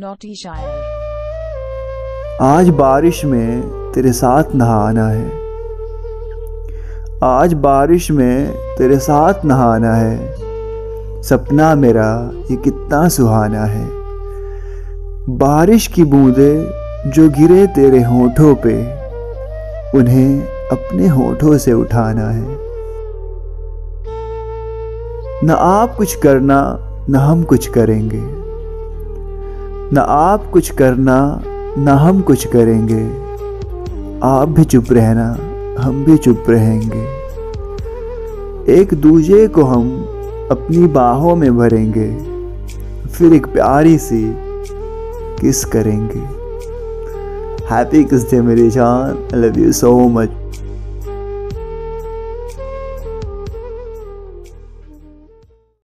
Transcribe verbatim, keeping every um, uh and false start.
नौटी शायर। आज बारिश में तेरे साथ नहाना है, आज बारिश में तेरे साथ नहाना है, सपना मेरा ये कितना सुहाना है। बारिश की बूंदें जो गिरे तेरे होठों पे, उन्हें अपने होठों से उठाना है। न आप कुछ करना न हम कुछ करेंगे, न आप कुछ करना न हम कुछ करेंगे, आप भी चुप रहना हम भी चुप रहेंगे। एक दूजे को हम अपनी बाहों में भरेंगे, फिर एक प्यारी सी किस करेंगे। हैप्पी किस डे मेरी जान, I love you so much.